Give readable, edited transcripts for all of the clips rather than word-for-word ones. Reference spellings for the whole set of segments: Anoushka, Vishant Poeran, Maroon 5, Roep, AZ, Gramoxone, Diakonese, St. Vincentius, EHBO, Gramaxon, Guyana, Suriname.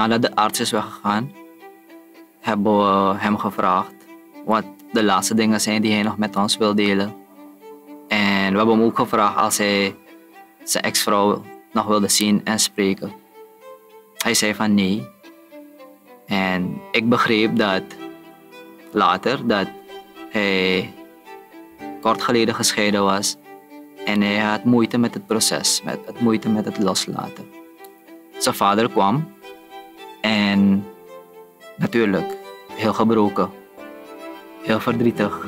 Nadat de arts is weggegaan, hebben we hem gevraagd wat de laatste dingen zijn die hij nog met ons wil delen. En we hebben hem ook gevraagd als hij zijn ex-vrouw nog wilde zien en spreken. Hij zei van nee. En ik begreep dat later dat hij kort geleden gescheiden was en hij had moeite met het proces, moeite met het loslaten. Zijn vader kwam en natuurlijk heel gebroken, heel verdrietig.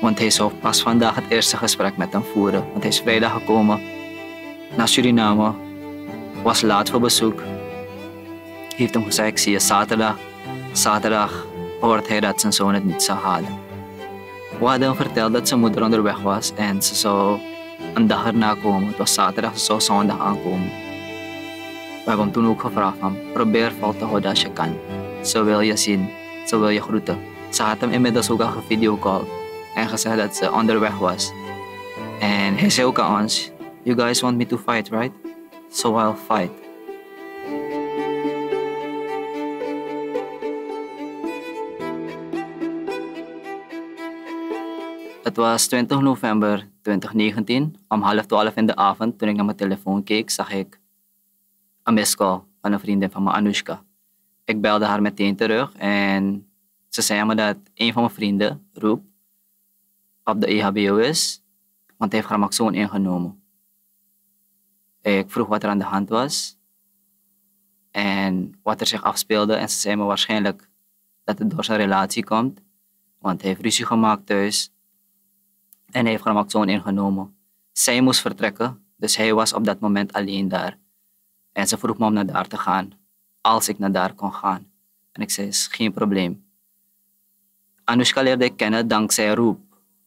Want hij zou pas vandaag het eerste gesprek met hem voeren. Want hij is vrijdag gekomen naar Suriname, was laat voor bezoek. Heeft hem gezegd, ik zie je zaterdag. Zaterdag hoort hij dat zijn zoon het niet zou halen. We hadden hem verteld dat zijn moeder onderweg was en ze zou een dag erna komen. Het was zaterdag, ze zou zondag aankomen. We hebben hem toen ook gevraagd van, probeer vol te houden als je kan. Ze wil je zien, ze wil je groeten. Ze had hem inmiddels ook al gevideocalled en gezegd dat ze onderweg was. En hij zei ook aan ons, you guys want me to fight, right? So I'll fight. Het was 20 november 2019, om 11:30 in de avond, toen ik naar mijn telefoon keek, zag ik een missed call van een vriendin van me, Anoushka. Ik belde haar meteen terug en ze zei me dat een van mijn vrienden, Roep, op de EHBO is, want hij heeft Gramoxone ingenomen. Ik vroeg wat er aan de hand was en wat er zich afspeelde en ze zei me waarschijnlijk dat het door zijn relatie komt, want hij heeft ruzie gemaakt thuis. En hij heeft Gramaxon ingenomen. Zij moest vertrekken, dus hij was op dat moment alleen daar. En ze vroeg me om naar daar te gaan, als ik naar daar kon gaan. En ik zei, is geen probleem. Anoushka leerde ik kennen dankzij Roep,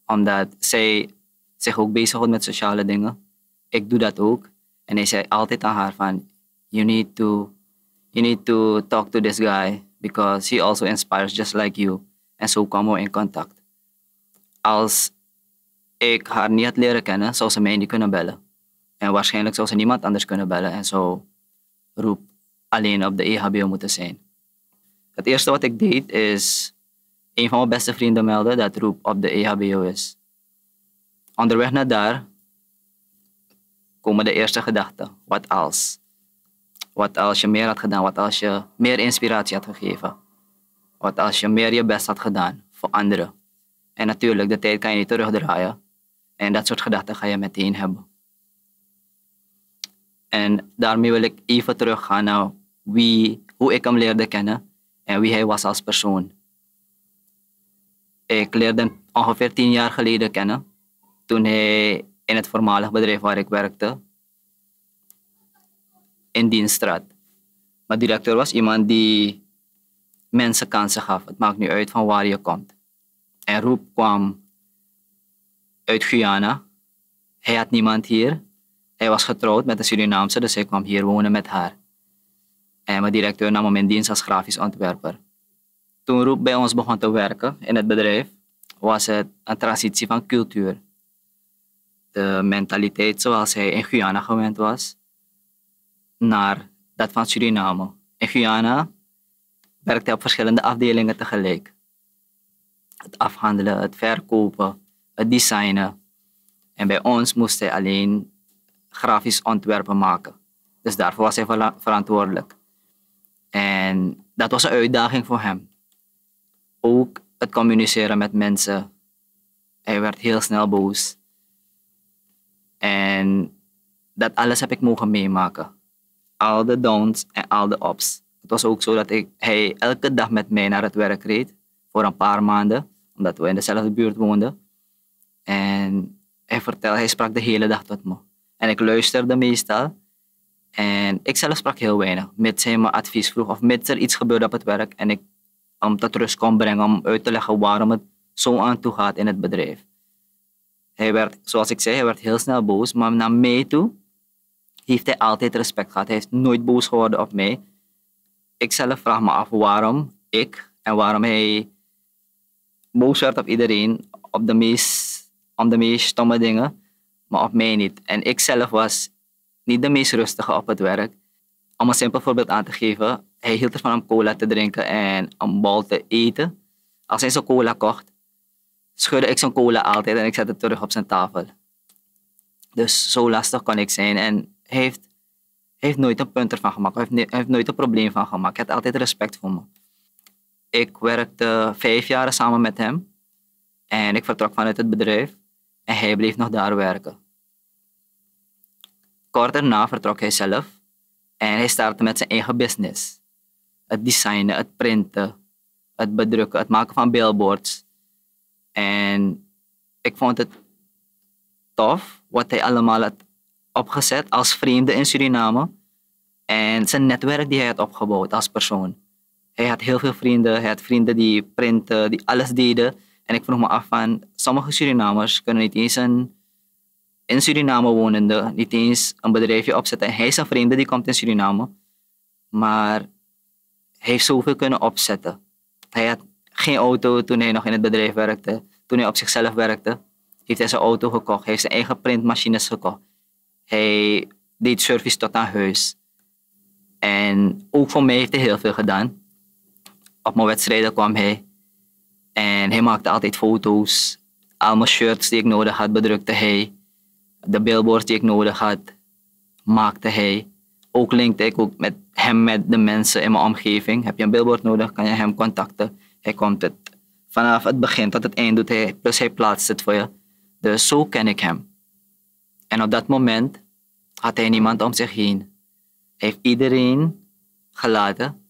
omdat zij zich ook bezighoudt met sociale dingen. Ik doe dat ook. En hij zei altijd aan haar van, you need to talk to this guy, because he also inspires just like you. En zo kwamen we in contact. Als ik haar niet had leren kennen, zou ze mij niet kunnen bellen. En waarschijnlijk zou ze niemand anders kunnen bellen en zou Roep alleen op de EHBO moeten zijn. Het eerste wat ik deed is, een van mijn beste vrienden meldde dat Roep op de EHBO is. Onderweg naar daar komen de eerste gedachten. Wat als? Wat als je meer had gedaan? Wat als je meer inspiratie had gegeven? Wat als je meer je best had gedaan voor anderen? En natuurlijk, de tijd kan je niet terugdraaien. En dat soort gedachten ga je meteen hebben. En daarmee wil ik even teruggaan naar hoe ik hem leerde kennen en wie hij was als persoon. Ik leerde hem ongeveer 10 jaar geleden kennen, toen hij in het voormalig bedrijf waar ik werkte, in dienst trad. Mijn directeur was iemand die mensen kansen gaf. Het maakt niet uit van waar je komt. En Roep kwam uit Guyana. Hij had niemand hier. Hij was getrouwd met een Surinaamse, dus hij kwam hier wonen met haar. En mijn directeur nam hem in dienst als grafisch ontwerper. Toen Roep bij ons begon te werken in het bedrijf, was het een transitie van cultuur. De mentaliteit zoals hij in Guyana gewend was, naar dat van Suriname. In Guyana werkte hij op verschillende afdelingen tegelijk. Het afhandelen, het verkopen, het designen. En bij ons moest hij alleen grafisch ontwerpen maken. Dus daarvoor was hij verantwoordelijk. En dat was een uitdaging voor hem. Ook het communiceren met mensen. Hij werd heel snel boos. En dat alles heb ik mogen meemaken. Al de downs en al de ups. Het was ook zo dat hij elke dag met mij naar het werk reed. Voor een paar maanden, omdat we in dezelfde buurt woonden. En hij sprak de hele dag tot me. En ik luisterde meestal. En ik zelf sprak heel weinig, mits hij me advies vroeg of mits er iets gebeurde op het werk en ik hem tot rust kon brengen om uit te leggen waarom het zo aan toe gaat in het bedrijf. Hij werd, zoals ik zei, hij werd heel snel boos, maar naar mij toe heeft hij altijd respect gehad. Hij is nooit boos geworden op mij. Ik zelf vraag me af waarom ik en waarom hij boos werd op iedereen, om de meest stomme dingen, maar op mij niet. En ik zelf was niet de meest rustige op het werk, Om een simpel voorbeeld aan te geven, hij hield ervan om cola te drinken en een bal te eten. Als hij zo'n cola kocht, schudde ik zo'n cola altijd en ik zette het terug op zijn tafel. Dus zo lastig kon ik zijn. En hij heeft nooit een punt ervan gemaakt. Hij heeft nooit een probleem van gemaakt. Hij had altijd respect voor me. Ik werkte 5 jaar samen met hem. En ik vertrok vanuit het bedrijf. En hij bleef nog daar werken. Kort daarna vertrok hij zelf. En hij startte met zijn eigen business. Het designen, het printen, het bedrukken, het maken van billboards. En ik vond het tof wat hij allemaal had opgezet als vreemde in Suriname. En zijn netwerk die hij had opgebouwd als persoon. Hij had heel veel vrienden. Hij had vrienden die printen, die alles deden. En ik vroeg me af van, sommige Surinamers kunnen niet eens een... in Suriname wonende, niet eens een bedrijfje opzetten. Hij is een vreemde die komt in Suriname. Maar hij heeft zoveel kunnen opzetten. Hij had geen auto toen hij nog in het bedrijf werkte. Toen hij op zichzelf werkte, heeft hij zijn auto gekocht. Hij heeft zijn eigen printmachines gekocht. Hij deed service tot aan huis. En ook voor mij heeft hij heel veel gedaan. Op mijn wedstrijden kwam hij. En hij maakte altijd foto's. Al mijn shirts die ik nodig had, bedrukte hij. De billboards die ik nodig had, maakte hij. Ook linkte ik ook met hem, met de mensen in mijn omgeving. Heb je een billboard nodig, kan je hem contacten. Hij komt het vanaf het begin tot het eind doet hij, plus hij plaatst het voor je. Dus zo ken ik hem. En op dat moment had hij niemand om zich heen. Hij heeft iedereen gelaten.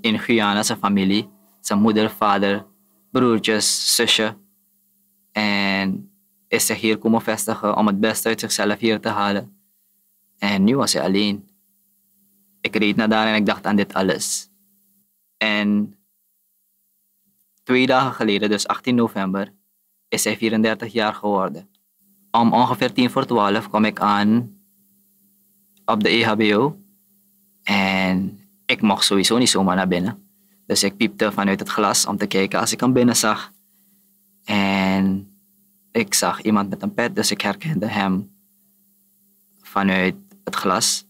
In Guyana, zijn familie. Zijn moeder, vader, broertjes, zusje. En... is zich hier komen vestigen om het beste uit zichzelf hier te halen. En nu was hij alleen. Ik reed naar daar en ik dacht aan dit alles. En 2 dagen geleden, dus 18 november, is hij 34 jaar geworden. Om ongeveer 11:45 kwam ik aan op de EHBO. En ik mocht sowieso niet zomaar naar binnen. Dus ik piepte vanuit het glas om te kijken als ik hem binnen zag. En... ik zag iemand met een pet, dus ik herkende hem vanuit het glas.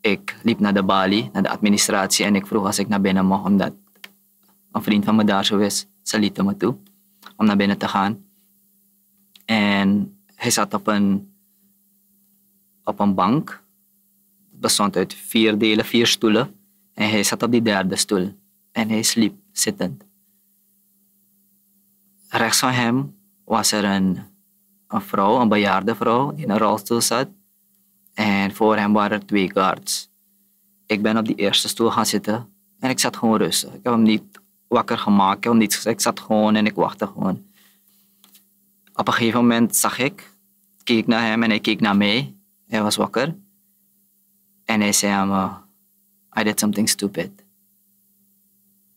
Ik liep naar de balie, naar de administratie en ik vroeg als ik naar binnen mocht, omdat een vriend van me daar zo is. Ze lieten me toe om naar binnen te gaan. En hij zat op een bank. Het bestond uit 4 delen, 4 stoelen. En hij zat op die 3e stoel. En hij sliep, zittend. Rechts van hem was er een vrouw, een bejaarde vrouw, die in een rolstoel zat. En voor hem waren er 2 guards. Ik ben op die 1e stoel gaan zitten en ik zat gewoon rustig. Ik heb hem niet wakker gemaakt, ik heb hem niet gezegd. Ik zat gewoon en ik wachtte gewoon. Op een gegeven moment zag ik, keek naar hem en hij keek naar mij. Hij was wakker. En hij zei aan me, I did something stupid.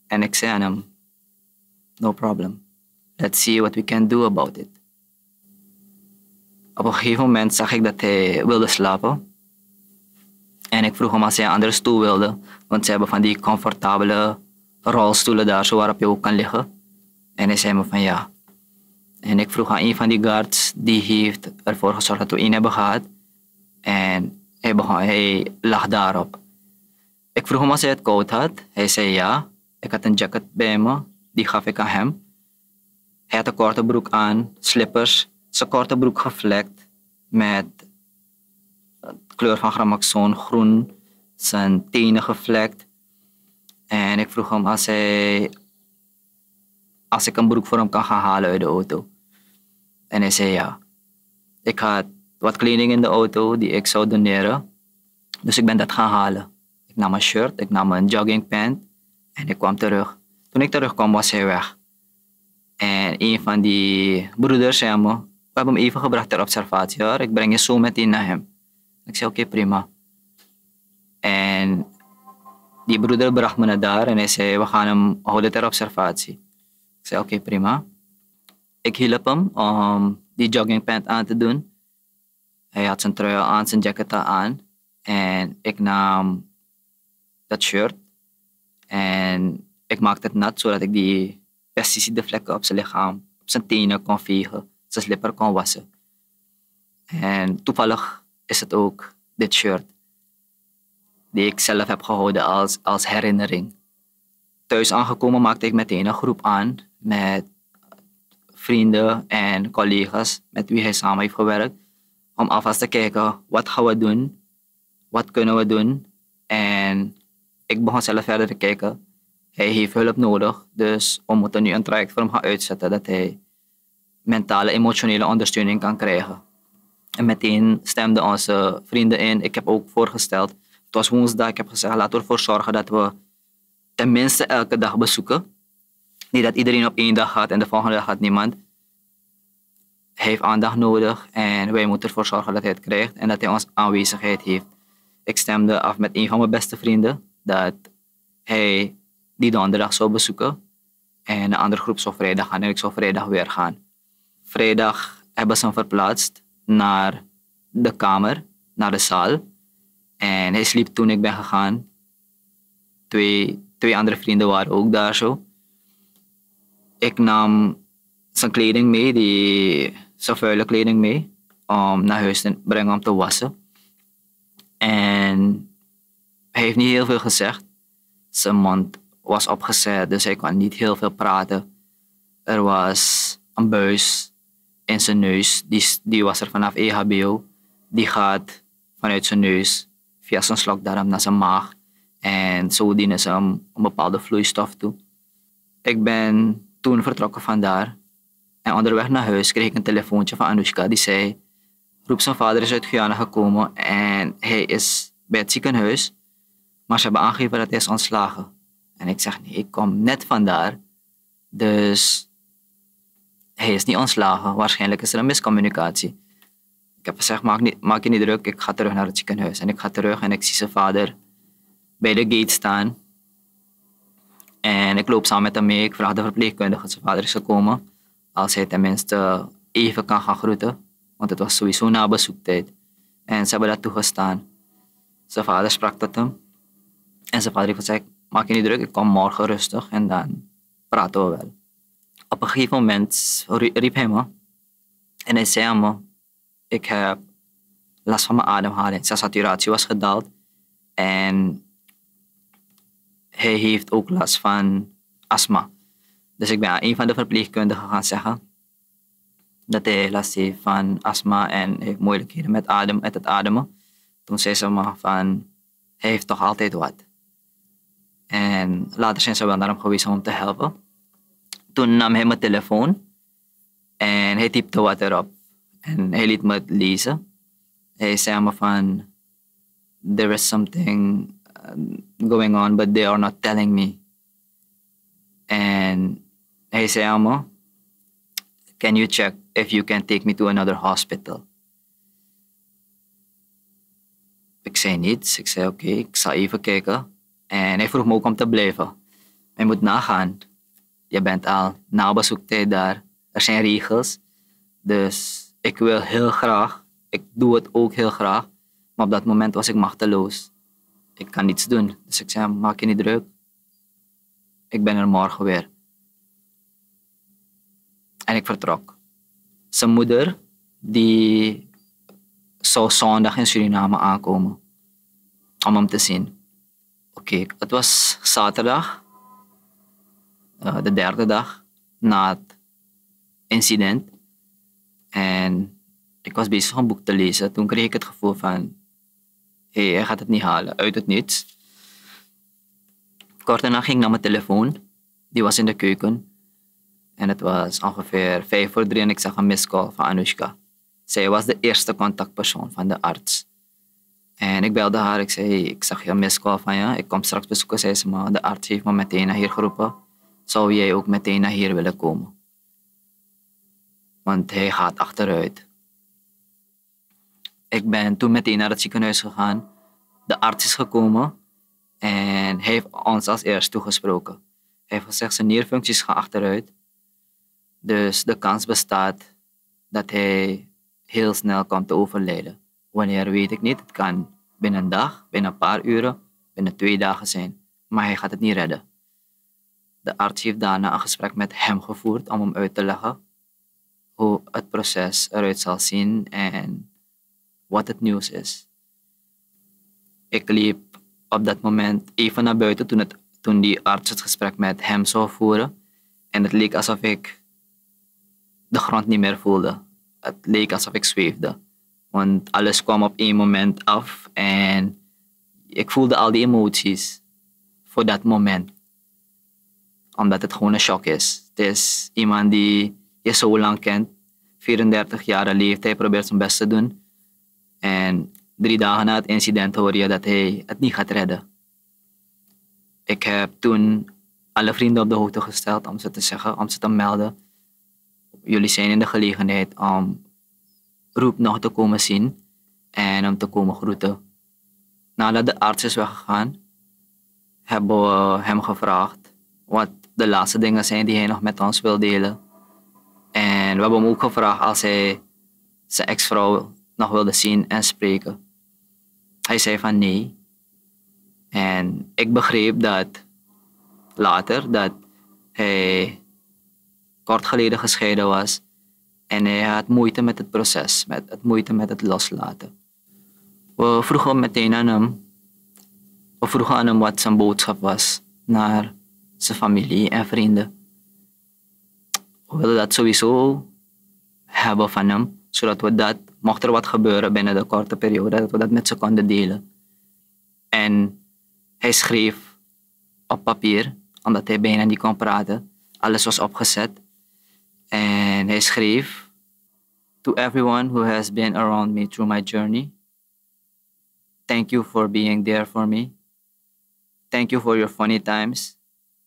En ik zei aan hem, no problem. Let's see what we can do about it. Op een gegeven moment zag ik dat hij wilde slapen. En ik vroeg hem als hij een andere stoel wilde. Want ze hebben van die comfortabele rolstoelen daar, zo waarop je ook kan liggen. En hij zei me van ja. En ik vroeg aan een van die guards, die heeft ervoor gezorgd dat we 1 hebben gehad. En hij lag daarop. Ik vroeg hem als hij het koud had. Hij zei ja. Ik had een jacket bij me, die gaf ik aan hem. Hij had een korte broek aan, slippers, zijn korte broek gevlekt met de kleur van Gramaxon, groen, zijn tenen gevlekt. En ik vroeg hem als ik een broek voor hem kan gaan halen uit de auto. En hij zei ja. Ik had wat kleding in de auto die ik zou doneren, dus ik ben dat gaan halen. Ik nam een shirt, ik nam een joggingpant en ik kwam terug. Toen ik terugkwam was hij weg. En een van die broeders zei me, we hebben hem even gebracht ter observatie hoor. Ik breng je zo meteen naar hem. Ik zei oké, prima. En die broeder bracht me naar daar en hij zei, we gaan hem houden ter observatie. Ik zei oké, prima. Ik hielp hem om die joggingpant aan te doen. Hij had zijn trui aan, zijn jacket aan. En ik nam dat shirt en ik maakte het nat zodat ik die pesticide vlekken op zijn lichaam, op zijn tenen kon vegen, zijn slipper kon wassen. En toevallig is het ook dit shirt. die ik zelf heb gehouden als herinnering. Thuis aangekomen maakte ik meteen een groep aan met vrienden en collega's met wie hij samen heeft gewerkt. Om alvast te kijken, wat gaan we doen? Wat kunnen we doen? En ik begon zelf verder te kijken. Hij heeft hulp nodig, dus we moeten nu een traject voor hem gaan uitzetten dat hij mentale, emotionele ondersteuning kan krijgen. En meteen stemden onze vrienden in. Ik heb ook voorgesteld, het was woensdag, ik heb gezegd, laten we ervoor zorgen dat we tenminste elke dag bezoeken. Niet dat iedereen op één dag gaat en de volgende dag gaat niemand. Hij heeft aandacht nodig en wij moeten ervoor zorgen dat hij het krijgt en dat hij onze aanwezigheid heeft. Ik stemde af met een van mijn beste vrienden dat hij die donderdag zou bezoeken en de andere groep zou vrijdag gaan en ik zou vrijdag weer gaan. Vrijdag hebben ze hem verplaatst naar de kamer, naar de zaal. En hij sliep toen ik ben gegaan. Twee andere vrienden waren ook daar zo. Ik nam zijn kleding mee, zijn vuile kleding mee, om naar huis te brengen om te wassen. En hij heeft niet heel veel gezegd. Zijn mond was opgezet, dus hij kon niet heel veel praten. Er was een buis in zijn neus, die was er vanaf EHBO. Die gaat vanuit zijn neus via zijn slokdarm naar zijn maag. En zo dienen ze hem een bepaalde vloeistof toe. Ik ben toen vertrokken vandaar. En onderweg naar huis kreeg ik een telefoontje van Anoushka die zei... Roep, zijn vader is uit Guyana gekomen en hij is bij het ziekenhuis. Maar ze hebben aangegeven dat hij is ontslagen. En ik zeg, nee, ik kom net vandaar. Dus hij is niet ontslagen. Waarschijnlijk is er een miscommunicatie. Ik heb gezegd, maak je niet druk, ik ga terug naar het ziekenhuis. En ik ga terug en ik zie zijn vader bij de gate staan. En ik loop samen met hem mee. Ik vraag de verpleegkundige dat zijn vader is gekomen. Als hij tenminste even kan gaan groeten. Want het was sowieso na bezoektijd. En ze hebben dat toegestaan. Zijn vader sprak tot hem. En zijn vader heeft gezegd, maak je niet druk, ik kom morgen rustig. En dan praten we wel. Op een gegeven moment riep hij me. En hij zei aan me, ik heb last van mijn ademhaling. Zijn saturatie was gedaald. En hij heeft ook last van astma. Dus ik ben aan een van de verpleegkundigen gaan zeggen dat hij last heeft van astma en heeft moeilijkheden met het ademen. Toen zei ze me van, hij heeft toch altijd wat. En later zijn ze wel naar hem geweest om te helpen. Toen nam hij mijn telefoon en hij typte wat erop. En hij liet me het lezen. Hij zei me van, there is something going on, but they are not telling me. And hij zei aan me, can you check if you can take me to another hospital? Ik zei niets. Ik zei oké, ik zal even kijken. En hij vroeg me ook om te blijven. Je moet nagaan. Je bent al na bezoektijd daar. Er zijn regels. Dus ik wil heel graag. Ik doe het ook heel graag. Maar op dat moment was ik machteloos. Ik kan niets doen. Dus ik zei, maak je niet druk. Ik ben er morgen weer. En ik vertrok. Zijn moeder, die zou zondag in Suriname aankomen. Om hem te zien. Oké, het was zaterdag. De derde dag na het incident. En ik was bezig om een boek te lezen. Toen kreeg ik het gevoel van... Hé, hij gaat het niet halen, uit het niets. Kort daarna ging ik naar mijn telefoon. Die was in de keuken. En het was ongeveer 2:55 en ik zag een miscall van Anoushka. Zij was de eerste contactpersoon van de arts. En ik belde haar. Ik zei, hey, ik zag een miscall van je. Ik kom straks bezoeken, zei ze, maar de arts heeft me meteen naar hier geroepen. Zou jij ook meteen naar hier willen komen? Want hij gaat achteruit. Ik ben toen meteen naar het ziekenhuis gegaan. De arts is gekomen en hij heeft ons als eerst toegesproken. Hij heeft gezegd, zijn nierfuncties gaan achteruit. Dus de kans bestaat dat hij heel snel komt te overlijden. Wanneer weet ik niet. Het kan binnen een dag, binnen een paar uren, binnen 2 dagen zijn. Maar hij gaat het niet redden. De arts heeft daarna een gesprek met hem gevoerd om hem uit te leggen hoe het proces eruit zal zien en wat het nieuws is. Ik liep op dat moment even naar buiten toen die arts het gesprek met hem zou voeren. En het leek alsof ik de grond niet meer voelde. Het leek alsof ik zweefde. Want alles kwam op één moment af en ik voelde al die emoties voor dat moment. Omdat het gewoon een shock is. Het is iemand die je zo lang kent. 34 jaar leeft, hij probeert zijn best te doen. En 3 dagen na het incident hoor je dat hij het niet gaat redden. Ik heb toen alle vrienden op de hoogte gesteld om ze te zeggen, om ze te melden. Jullie zijn in de gelegenheid om Roep nog te komen zien en om te komen groeten. Nadat de arts is weggegaan, hebben we hem gevraagd wat de laatste dingen zijn die hij nog met ons wil delen. En we hebben hem ook gevraagd als hij zijn ex-vrouw nog wilde zien en spreken. Hij zei van nee. En ik begreep dat later dat hij kort geleden gescheiden was en hij had moeite met het proces, moeite met het loslaten. We vroegen meteen aan hem, wat zijn boodschap was naar zijn familie en vrienden. We wilden dat sowieso hebben van hem, zodat we dat, mocht er wat gebeuren binnen de korte periode, dat we dat met ze konden delen. En hij schreef op papier, omdat hij bijna niet kon praten. Alles was opgezet. En hij schreef: To everyone who has been around me through my journey, thank you for being there for me. Thank you for your funny times.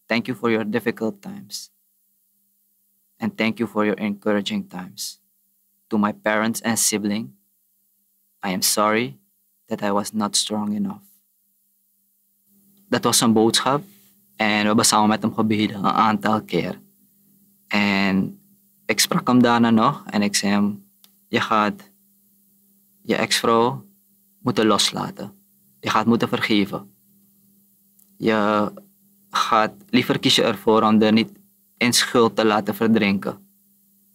Thank you for your difficult times. And thank you for your encouraging times. To my parents and sibling, I am sorry that I was not strong enough. Dat was zijn boodschap. En we hebben samen met hem gebeden een aantal keer. En ik sprak hem daarna nog en ik zei hem: je gaat je ex-vrouw moeten loslaten. Je gaat moeten vergeven. Je gaat liever kiezen ervoor om er niet in schuld te laten verdrinken.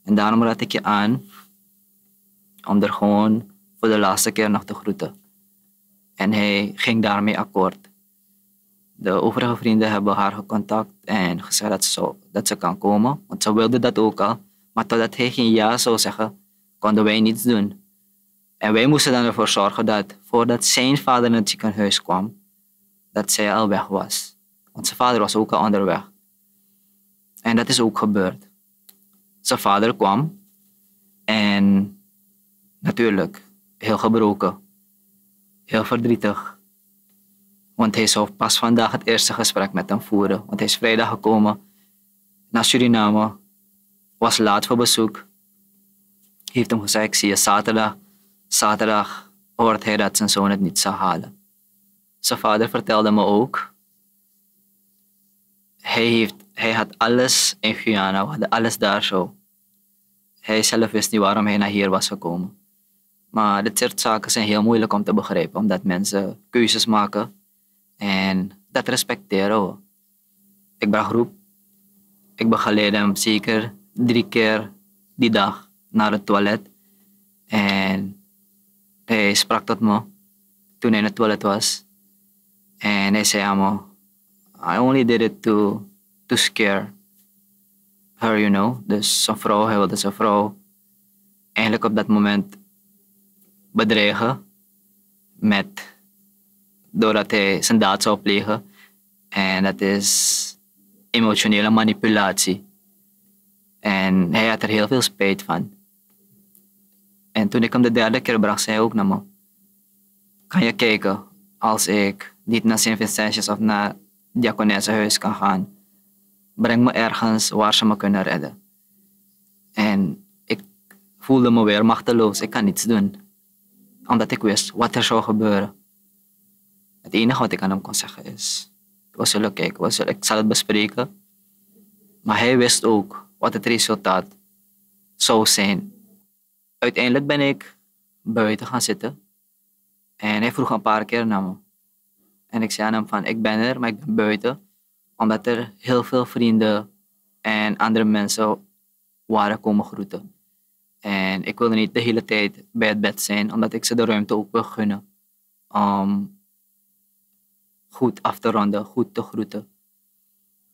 En daarom raad ik je aan om er gewoon voor de laatste keer nog te groeten. En hij ging daarmee akkoord. De overige vrienden hebben haar gecontact en gezegd dat ze kan komen. Want ze wilden dat ook al. Maar totdat hij geen ja zou zeggen, konden wij niets doen. En wij moesten dan ervoor zorgen dat, voordat zijn vader naar het ziekenhuis kwam, dat zij al weg was. Want zijn vader was ook al onderweg. En dat is ook gebeurd. Zijn vader kwam en natuurlijk heel gebroken, heel verdrietig. Want hij zou pas vandaag het eerste gesprek met hem voeren. Want hij is vrijdag gekomen naar Suriname. Was laat voor bezoek. Heeft hem gezegd, ik zie je zaterdag. Zaterdag hoort hij dat zijn zoon het niet zou halen. Zijn vader vertelde me ook. Hij had alles in Guyana. We hadden alles daar zo. Hij zelf wist niet waarom hij naar hier was gekomen. Maar dit soort zaken zijn heel moeilijk om te begrijpen. Omdat mensen keuzes maken. En dat respecteren we. Ik bracht Roep. Ik begeleidde hem zeker 3 keer die dag naar het toilet. En hij sprak tot me toen hij in het toilet was. En hij zei aan me: I only did it to scare her, you know. Dus zijn vrouw, hij wilde zijn vrouw eigenlijk op dat moment bedreigen met... doordat hij zijn daad zou plegen. En dat is emotionele manipulatie. En hij had er heel veel spijt van. En toen ik hem de 3e keer bracht, zei hij ook naar me: kan je kijken als ik niet naar St. Vincentius of naar Diakonese huis kan gaan? Breng me ergens waar ze me kunnen redden. En ik voelde me weer machteloos. Ik kan niets doen. Omdat ik wist wat er zou gebeuren. Het enige wat ik aan hem kon zeggen is: we zullen kijken, ik zal het bespreken. Maar hij wist ook wat het resultaat zou zijn. Uiteindelijk ben ik buiten gaan zitten. En hij vroeg een paar keer naar me. En ik zei aan hem van: ik ben er, maar ik ben buiten. Omdat er heel veel vrienden en andere mensen waren komen groeten. En ik wilde niet de hele tijd bij het bed zijn, omdat ik ze de ruimte ook wil gunnen. goed af te ronden, goed te groeten.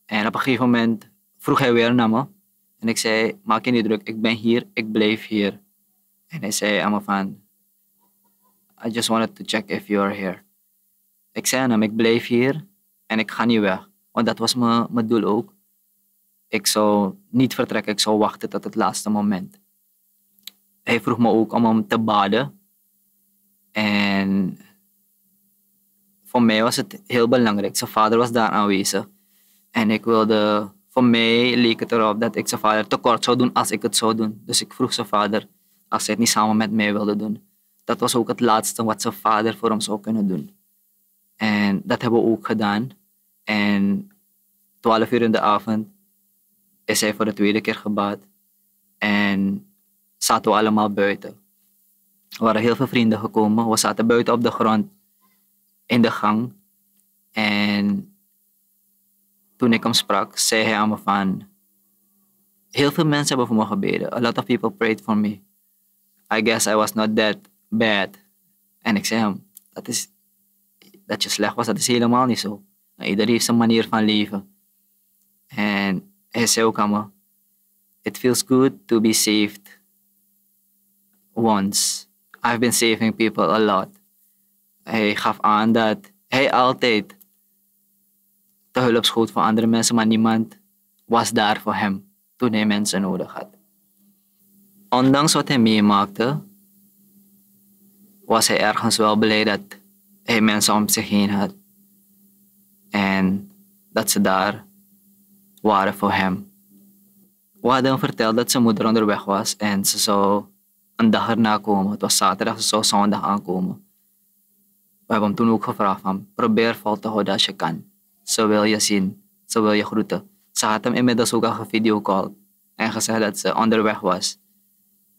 En op een gegeven moment vroeg hij weer naar me. En ik zei, maak je niet druk, ik ben hier, ik blijf hier. En hij zei aan me van, I just wanted to check if you are here. Ik zei aan hem, ik blijf hier en ik ga niet weg. Want dat was mijn doel ook. Ik zou niet vertrekken, ik zou wachten tot het laatste moment. Hij vroeg me ook om hem te baden. En voor mij was het heel belangrijk. Zijn vader was daar aanwezig. En ik wilde, voor mij leek het erop dat ik zijn vader tekort zou doen als ik het zou doen. Dus ik vroeg zijn vader als hij het niet samen met mij wilde doen. Dat was ook het laatste wat zijn vader voor hem zou kunnen doen. En dat hebben we ook gedaan. En 12 uur in de avond is hij voor de tweede keer gebaat. En zaten we allemaal buiten. Er waren heel veel vrienden gekomen. We zaten buiten op de grond, in de gang. En toen ik hem sprak, zei hij aan me van... Heel veel mensen hebben voor me gebeden. A lot of people prayed for me. I guess I was not that bad. En ik zei hem, dat je slecht was, dat is helemaal niet zo. Iedereen heeft zijn manier van leven. En hij zei ook aan me, it feels good to be saved once. I've been saving people a lot. Hij gaf aan dat hij altijd te hulp schoot voor andere mensen, maar niemand was daar voor hem toen hij mensen nodig had. Ondanks wat hij meemaakte, was hij ergens wel blij dat hij mensen om zich heen had. En dat ze daar waren voor hem. We hadden hem verteld dat zijn moeder onderweg was en ze zou een dag erna komen. Het was zaterdag, ze zou zondag aankomen. We hebben hem toen ook gevraagd van, probeer vol te houden als je kan. Ze wil je zien, ze wil je groeten. Ze had hem inmiddels ook al gevideocalled en gezegd dat ze onderweg was.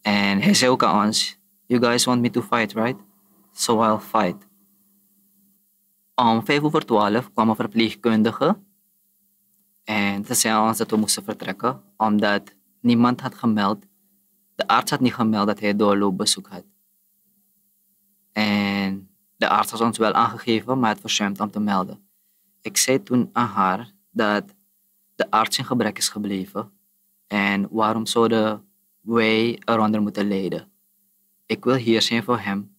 En hij zei ook aan ons, you guys want me to fight, right? So I'll fight. Om 11:55 kwam een verpleegkundige en ze zei ons dat we moesten vertrekken omdat niemand had gemeld. De arts had niet gemeld dat hij doorloopbezoek had. En de arts had ons wel aangegeven, maar het verzuimd om te melden. Ik zei toen aan haar dat de arts in gebrek is gebleven en waarom zouden wij eronder moeten lijden. Ik wil hier zijn voor hem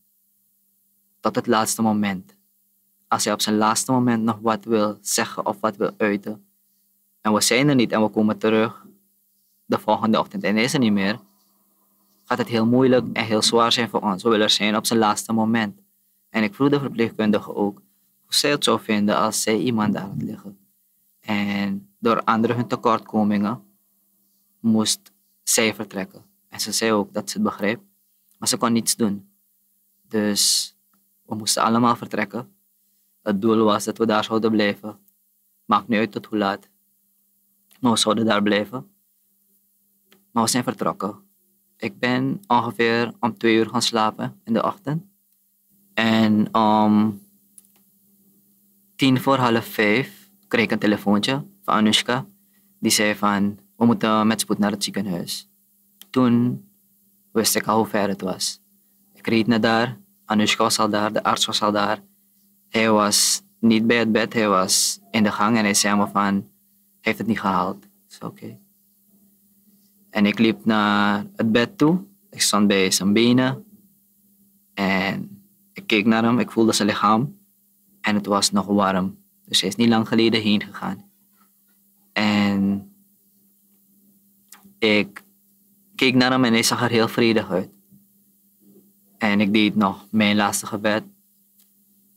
tot het laatste moment. Als hij op zijn laatste moment nog wat wil zeggen of wat wil uiten. En we zijn er niet en we komen terug de volgende ochtend en hij is er niet meer. Gaat het heel moeilijk en heel zwaar zijn voor ons. We willen er zijn op zijn laatste moment. En ik vroeg de verpleegkundige ook hoe zij het zou vinden als zij iemand daar had liggen. En door andere hun tekortkomingen moest zij vertrekken. En ze zei ook dat ze het begreep, maar ze kon niets doen. Dus we moesten allemaal vertrekken. Het doel was dat we daar zouden blijven. Maakt niet uit tot hoe laat. Maar we zouden daar blijven. Maar we zijn vertrokken. Ik ben ongeveer om 2 uur gaan slapen in de ochtend. En om 5:10 kreeg ik een telefoontje van Anoushka. Die zei van, we moeten met spoed naar het ziekenhuis. Toen wist ik al hoe ver het was. Ik reed naar daar. Anoushka was al daar, de arts was al daar. Hij was niet bij het bed, hij was in de gang en hij zei me van, hij heeft het niet gehaald. Ik zei oké. En ik liep naar het bed toe, ik stond bij zijn benen en ik keek naar hem, ik voelde zijn lichaam en het was nog warm. Dus hij is niet lang geleden heen gegaan. En ik keek naar hem en hij zag er heel vredig uit. En ik deed nog mijn laatste gebed.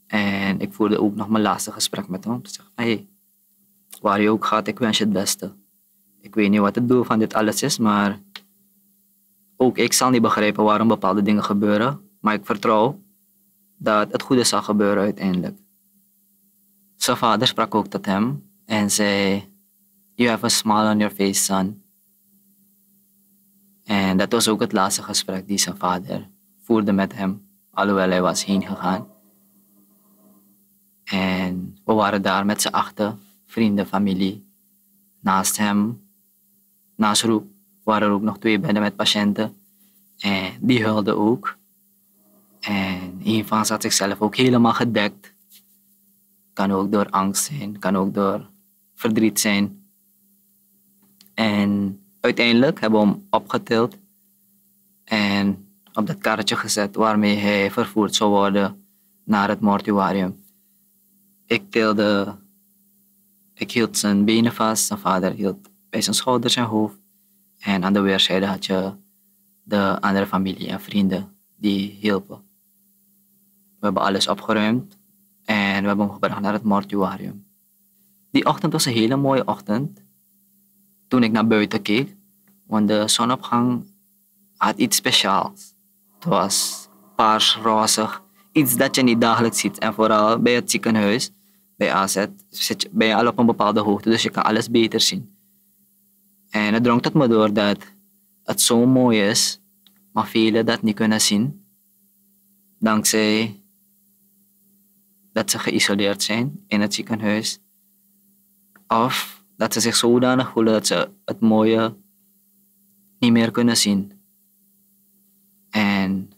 En ik voerde ook nog mijn laatste gesprek met hem. Ik zeg, hey, waar je ook gaat, ik wens je het beste. Ik weet niet wat het doel van dit alles is, maar ook ik zal niet begrijpen waarom bepaalde dingen gebeuren. Maar ik vertrouw dat het goede zal gebeuren uiteindelijk. Zijn vader sprak ook tot hem en zei, you have a smile on your face, son. En dat was ook het laatste gesprek die zijn vader voerde met hem, alhoewel hij was heen gegaan. En we waren daar met z'n achten, vrienden, familie. Naast hem, naast Roep, waren er ook nog 2 bedden met patiënten. En die huilden ook. En een van ze had zichzelf ook helemaal gedekt. kan ook door angst zijn, kan ook door verdriet zijn. En uiteindelijk hebben we hem opgetild en op dat karretje gezet waarmee hij vervoerd zou worden naar het mortuarium. Ik hield zijn benen vast, zijn vader hield bij zijn schouders en hoofd. En aan de weerszijde had je de andere familie en vrienden die hielpen. We hebben alles opgeruimd en we hebben hem gebracht naar het mortuarium. Die ochtend was een hele mooie ochtend. Toen ik naar buiten keek, want de zonopgang had iets speciaals. Het was paarsrozig, iets dat je niet dagelijks ziet. En vooral bij het ziekenhuis, bij AZ, zit je, ben je al op een bepaalde hoogte, dus je kan alles beter zien. En het drong tot me door dat het zo mooi is, maar velen dat niet kunnen zien. Dankzij dat ze geïsoleerd zijn in het ziekenhuis. Of dat ze zich zodanig voelen dat ze het mooie niet meer kunnen zien. En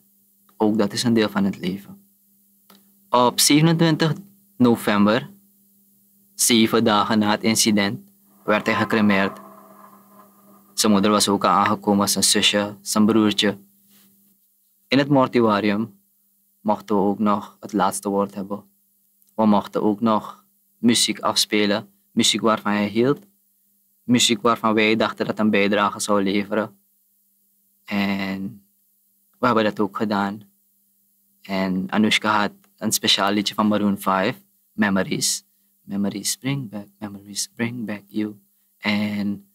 ook dat is een deel van het leven. Op 27 november, 7 dagen na het incident, werd hij gecremeerd. Zijn moeder was ook al aangekomen, zijn zusje, zijn broertje. In het mortuarium mochten we ook nog het laatste woord hebben. We mochten ook nog muziek afspelen. Muziek waarvan hij hield. Muziek waarvan wij dachten dat een bijdrage zou leveren. En we hebben dat ook gedaan. En Anoushka had een speciaal liedje van Maroon 5, Memories. Memories bring back you. En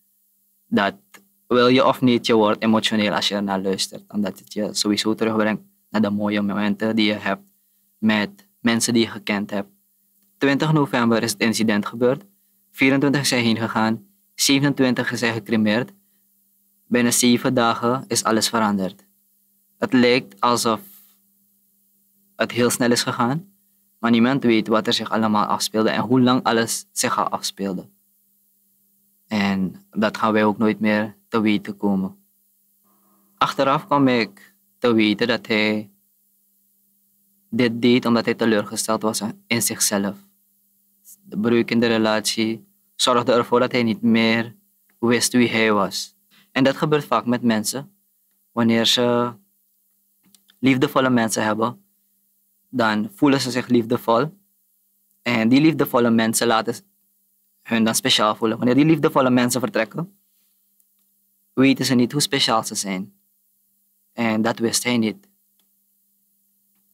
dat wil je of niet, je wordt emotioneel als je ernaar luistert. Omdat het je sowieso terugbrengt naar de mooie momenten die je hebt met mensen die je gekend hebt. 20 november is het incident gebeurd. 24 is hij heen gegaan. 27 is hij gecremeerd. Binnen 7 dagen is alles veranderd. Het lijkt alsof het heel snel is gegaan, maar niemand weet wat er zich allemaal afspeelde en hoe lang alles zich al afspeelde. En dat gaan wij ook nooit meer te weten komen. Achteraf kwam ik te weten dat hij dit deed omdat hij teleurgesteld was in zichzelf. De breuk in de relatie zorgde ervoor dat hij niet meer wist wie hij was. En dat gebeurt vaak met mensen. Wanneer ze liefdevolle mensen hebben, dan voelen ze zich liefdevol. En die liefdevolle mensen laten hun dan speciaal voelen. Wanneer die liefdevolle mensen vertrekken, weten ze niet hoe speciaal ze zijn. En dat wist hij niet.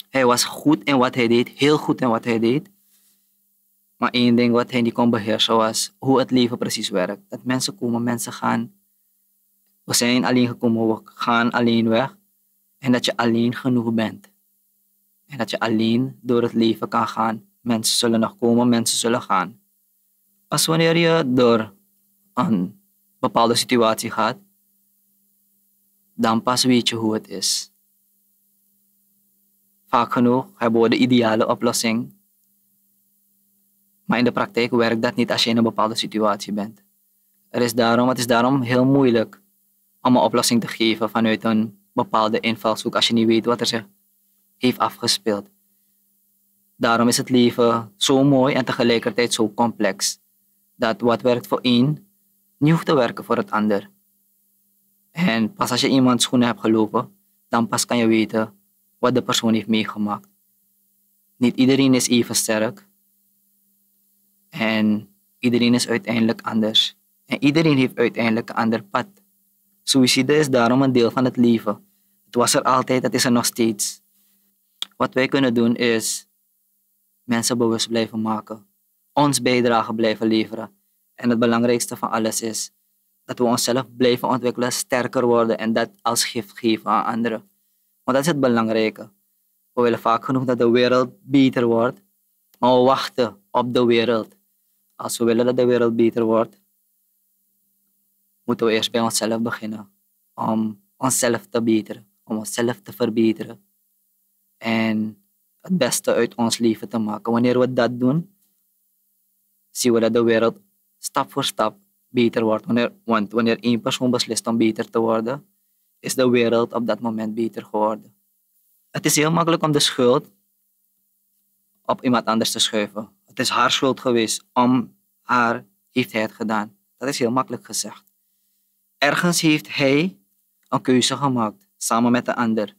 Hij was goed in wat hij deed, heel goed in wat hij deed. Maar één ding wat hij niet kon beheersen was hoe het leven precies werkt. Dat mensen komen, mensen gaan. We zijn alleen gekomen, we gaan alleen weg. En dat je alleen genoeg bent. En dat je alleen door het leven kan gaan. Mensen zullen nog komen, mensen zullen gaan. Pas wanneer je door een bepaalde situatie gaat, dan pas weet je hoe het is. Vaak genoeg hebben we de ideale oplossing. Maar in de praktijk werkt dat niet als je in een bepaalde situatie bent. Het is daarom heel moeilijk om een oplossing te geven vanuit een bepaalde invalshoek als je niet weet wat er zich heeft afgespeeld. Daarom is het leven zo mooi en tegelijkertijd zo complex. Dat wat werkt voor één, niet hoeft te werken voor het ander. En pas als je iemands schoenen hebt gelopen, dan pas kan je weten wat de persoon heeft meegemaakt. Niet iedereen is even sterk. En iedereen is uiteindelijk anders. En iedereen heeft uiteindelijk een ander pad. Suïcide is daarom een deel van het leven. Het was er altijd, het is er nog steeds. Wat wij kunnen doen is mensen bewust blijven maken. Ons bijdrage blijven leveren. En het belangrijkste van alles is dat we onszelf blijven ontwikkelen, sterker worden en dat als gift geven aan anderen. Want dat is het belangrijke. We willen vaak genoeg dat de wereld beter wordt, maar we wachten op de wereld. Als we willen dat de wereld beter wordt, moeten we eerst bij onszelf beginnen. Om onszelf te beteren, om onszelf te verbeteren. En het beste uit ons leven te maken. Wanneer we dat doen, zien we dat de wereld stap voor stap beter wordt. Want wanneer één persoon beslist om beter te worden, is de wereld op dat moment beter geworden. Het is heel makkelijk om de schuld op iemand anders te schuiven. Het is haar schuld geweest. Om haar heeft hij het gedaan. Dat is heel makkelijk gezegd. Ergens heeft hij een keuze gemaakt, samen met de ander.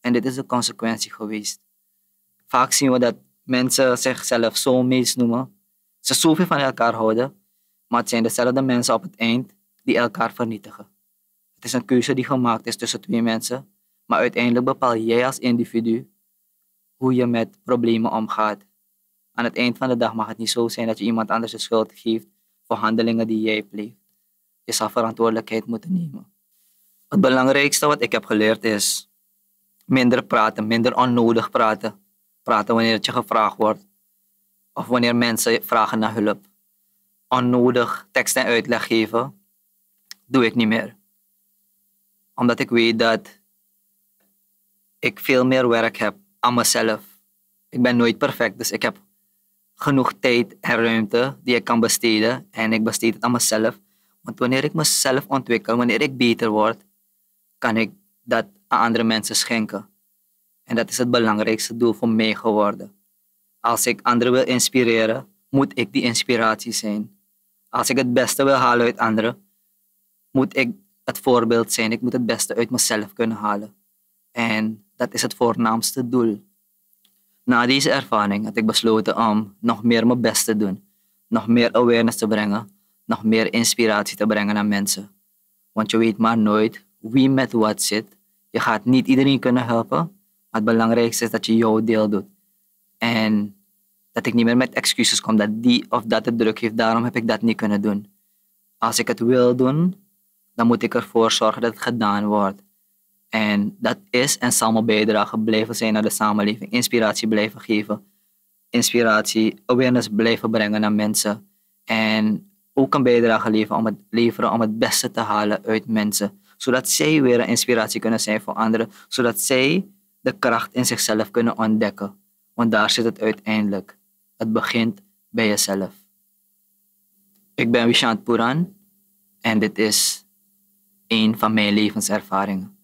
En dit is de consequentie geweest. Vaak zien we dat mensen zichzelf soulmates noemen. Ze zoveel van elkaar houden, maar het zijn dezelfde mensen op het eind die elkaar vernietigen. Het is een keuze die gemaakt is tussen twee mensen, maar uiteindelijk bepaal jij als individu hoe je met problemen omgaat. Aan het eind van de dag mag het niet zo zijn dat je iemand anders de schuld geeft voor handelingen die jij pleegt. Je zal verantwoordelijkheid moeten nemen. Het belangrijkste wat ik heb geleerd is minder praten, minder onnodig praten. Praten wanneer het je gevraagd wordt of wanneer mensen vragen naar hulp. Onnodig tekst en uitleg geven doe ik niet meer. Omdat ik weet dat ik veel meer werk heb aan mezelf. Ik ben nooit perfect, dus ik heb genoeg tijd en ruimte die ik kan besteden. En ik besteed het aan mezelf. Want wanneer ik mezelf ontwikkel, wanneer ik beter word, kan ik dat aan andere mensen schenken. En dat is het belangrijkste doel voor mij geworden. Als ik anderen wil inspireren, moet ik die inspiratie zijn. Als ik het beste wil halen uit anderen, moet ik het voorbeeld zijn. Ik moet het beste uit mezelf kunnen halen. En dat is het voornaamste doel. Na deze ervaring had ik besloten om nog meer mijn best te doen. Nog meer awareness te brengen. Nog meer inspiratie te brengen aan mensen. Want je weet maar nooit wie met wat zit. Je gaat niet iedereen kunnen helpen. Maar het belangrijkste is dat je jouw deel doet. En dat ik niet meer met excuses kom dat die of dat het druk heeft. Daarom heb ik dat niet kunnen doen. Als ik het wil doen, dan moet ik ervoor zorgen dat het gedaan wordt. En dat is en zal mijn bijdrage blijven zijn naar de samenleving. Inspiratie blijven geven. Inspiratie, awareness blijven brengen naar mensen. En ook een bijdrage leveren om het beste te halen uit mensen. Zodat zij weer een inspiratie kunnen zijn voor anderen. Zodat zij de kracht in zichzelf kunnen ontdekken. Want daar zit het uiteindelijk. Het begint bij jezelf. Ik ben Vishant Poeran. En dit is één van mijn levenservaringen.